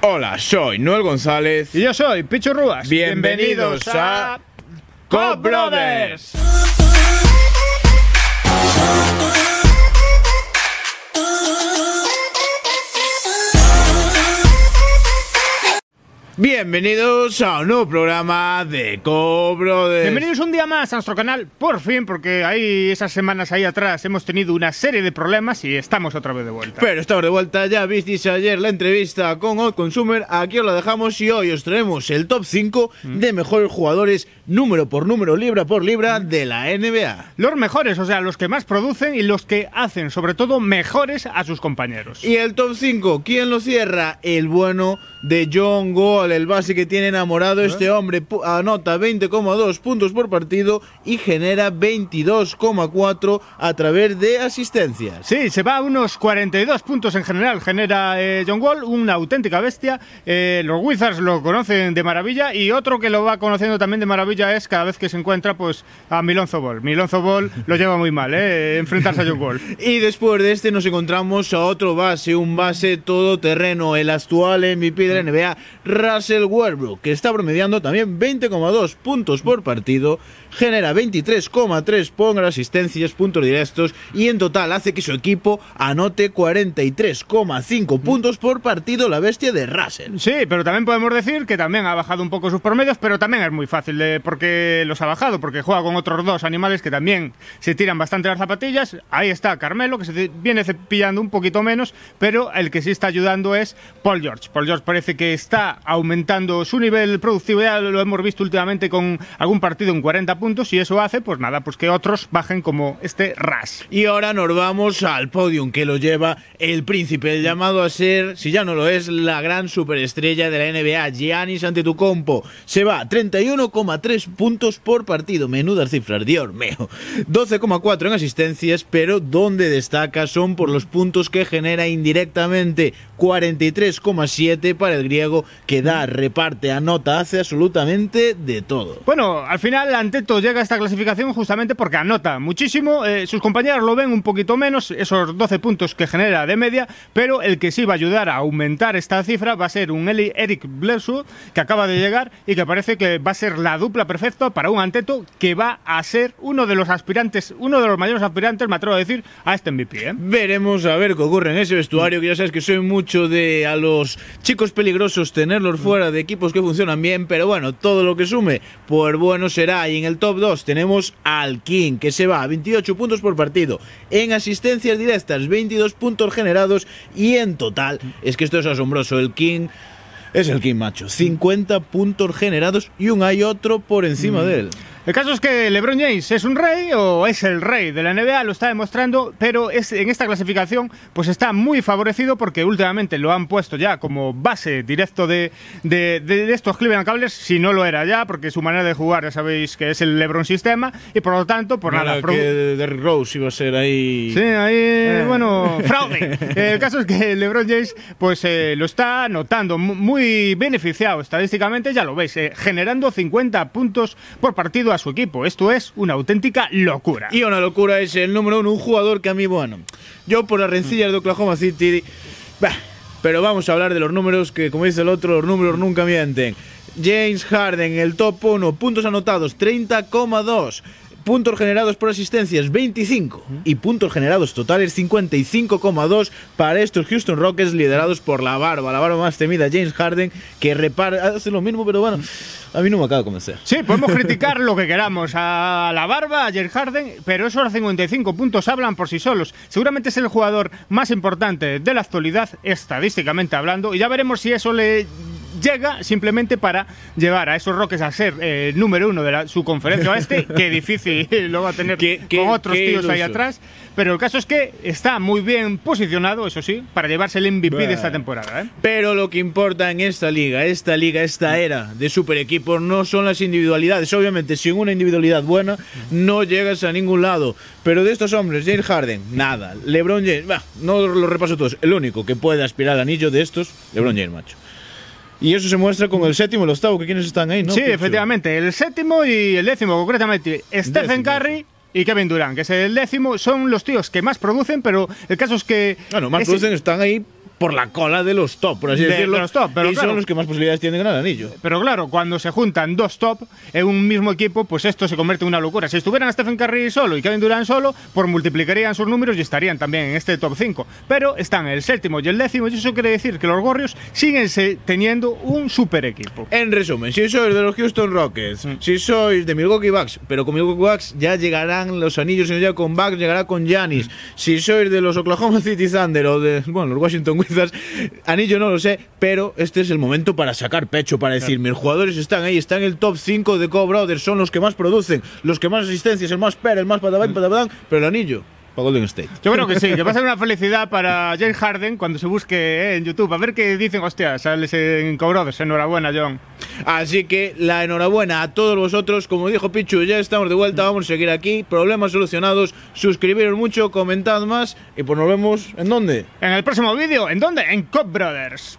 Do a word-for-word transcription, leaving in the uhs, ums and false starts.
Hola, soy Noel González. Y yo soy Picho Rubas. Bienvenidos, Bienvenidos a Cobrothers. Bienvenidos a un nuevo programa de Cobrothers. Bienvenidos un día más a nuestro canal, por fin, porque ahí esas semanas ahí atrás hemos tenido una serie de problemas y estamos otra vez de vuelta. Pero estamos de vuelta, ya visteis ayer la entrevista con Old Consumer, aquí os la dejamos y hoy os traemos el top cinco mm. de mejores jugadores número por número, libra por libra mm. de la N B A. Los mejores, o sea, los que más producen y los que hacen, sobre todo, mejores a sus compañeros. Y el top cinco, ¿quién lo cierra? El bueno de John Wall. El base que tiene enamorado, ¿Eh? este hombre anota veinte coma dos puntos por partido y genera veintidós coma cuatro a través de asistencias. Sí, se va a unos cuarenta y dos puntos en general, genera eh, John Wall, una auténtica bestia. Eh, los Wizards lo conocen de maravilla y otro que lo va conociendo también de maravilla es cada vez que se encuentra pues a Milonzo Ball. Milonzo Ball lo lleva muy mal, ¿eh? enfrentarse a John Wall. Y después de este nos encontramos a otro base, un base todoterreno, el actual M V P de la N B A, Russell Westbrook, que está promediando también veinte coma dos puntos por partido, genera veintitrés coma tres por asistencias, puntos directos, y en total hace que su equipo anote cuarenta y tres coma cinco puntos por partido, la bestia de Russell. Sí, pero también podemos decir que también ha bajado un poco sus promedios, pero también es muy fácil de, porque los ha bajado, porque juega con otros dos animales que también se tiran bastante las zapatillas. Ahí está Carmelo, que se viene cepillando un poquito menos, pero el que sí está ayudando es Paul George. Paul George parece que está aumentando su nivel de productividad, lo hemos visto últimamente con algún partido en cuarenta puntos, y eso hace, pues nada, pues que otros bajen como este Ras. Y ahora nos vamos al podium que lo lleva el príncipe, el llamado a ser, si ya no lo es, la gran superestrella de la N B A, Giannis Antetokounmpo. Se va a treinta y uno coma tres puntos por partido, menudas cifras, Dios mío. doce coma cuatro en asistencias, pero donde destaca son por los puntos que genera indirectamente, cuarenta y tres coma siete para el griego, que da, reparte, anota, hace absolutamente de todo. Bueno, al final Anteto llega a esta clasificación justamente porque anota muchísimo, eh, sus compañeros lo ven un poquito menos, esos doce puntos que genera de media, pero el que sí va a ayudar a aumentar esta cifra va a ser un Eric Blesu, que acaba de llegar y que parece que va a ser la dupla perfecta para un Anteto que va a ser uno de los aspirantes, uno de los mayores aspirantes, me atrevo a decir, a este M V P. ¿eh? Veremos a ver qué ocurre en ese vestuario, que ya sabes que soy mucho de a los chicos peligrosos tenerlo fuera de equipos que funcionan bien, pero bueno, todo lo que sume, pues bueno será. Y en el top dos tenemos al King, que se va a veintiocho puntos por partido, en asistencias directas, veintidós puntos generados, y en total, es que esto es asombroso, el King... Es el King, macho. cincuenta puntos generados y un hay otro por encima mm. de él. El caso es que LeBron James es un rey o es el rey de la N B A, lo está demostrando, pero es, en esta clasificación pues está muy favorecido porque últimamente lo han puesto ya como base directo de, de, de estos Cleveland Cavaliers, si no lo era ya, porque su manera de jugar ya sabéis que es el LeBron sistema y por lo tanto, por no nada... Pro... que Derrick Rose iba a ser ahí... Sí, ahí, eh. bueno, fraude. El caso es que LeBron James pues eh, lo está notando muy muy beneficiado estadísticamente, ya lo veis, eh, generando cincuenta puntos por partido a su equipo. Esto es una auténtica locura. Y una locura es el número uno, un jugador que a mí, bueno, yo por las rencillas de Oklahoma City, bah, pero vamos a hablar de los números que, como dice el otro, los números nunca mienten. James Harden, el top uno, puntos anotados, treinta coma dos. Puntos generados por asistencias, veinticinco, y puntos generados totales, cincuenta y cinco coma dos para estos Houston Rockets liderados por la barba, la barba más temida, James Harden, que repara, hace lo mismo, pero bueno, a mí no me acaba de convencer. Sí, podemos criticar lo que queramos a la barba, a James Harden, pero esos cincuenta y cinco puntos hablan por sí solos. Seguramente es el jugador más importante de la actualidad, estadísticamente hablando, y ya veremos si eso le... llega simplemente para llevar a esos Rockets a ser eh, número uno de la, su conferencia oeste, que difícil lo va a tener qué, con qué, otros qué tíos iluso. Ahí atrás, pero el caso es que está muy bien posicionado, eso sí, para llevarse el M V P bah. de esta temporada. ¿eh? Pero lo que importa en esta liga, esta liga, esta era de super equipos no son las individualidades, obviamente sin una individualidad buena no llegas a ningún lado, pero de estos hombres, James Harden, nada, LeBron James, bah, no lo repaso todos, el único que puede aspirar al anillo de estos, LeBron James, macho. Y eso se muestra con el séptimo y el octavo, que quienes están ahí, ¿no? Sí, Picho? Efectivamente, el séptimo y el décimo, concretamente, Stephen Curry y Kevin Durant, que es el décimo, son los tíos que más producen, pero el caso es que... Bueno, más ese... producen, están ahí... por la cola de los top, por así de decirlo. Los top, pero y claro, son los que más posibilidades tienen de ganar el anillo. Pero claro, cuando se juntan dos top en un mismo equipo, pues esto se convierte en una locura. Si estuvieran Stephen Curry solo y Kevin Durant solo, pues multiplicarían sus números y estarían también en este top cinco. Pero están el séptimo y el décimo, y eso quiere decir que los Warriors siguen teniendo un super equipo. En resumen, si sois de los Houston Rockets, mm. si sois de Milwaukee Bucks, pero con Milwaukee Bucks ya llegarán los anillos, si no llega con Bucks, llegará con Giannis. Mm. Si sois de los Oklahoma City Thunder o de, bueno, los Washington Wizards, anillo no lo sé, pero este es el momento para sacar pecho, para decir, claro, mis jugadores están ahí, están en el top cinco de Cobrothers, son los que más producen, los que más asistencias, el más per, el más patabán, patabán, pero el anillo para Golden State. Yo creo que sí, que va a ser una felicidad para James Harden cuando se busque eh, en YouTube, a ver qué dicen, hostia, sales en Cobrothers, enhorabuena, John. Así que la enhorabuena a todos vosotros, como dijo Pichu, ya estamos de vuelta, vamos a seguir aquí, problemas solucionados, suscribiros mucho, comentad más y pues nos vemos, ¿en dónde? En el próximo vídeo, ¿en dónde? En Cobrothers.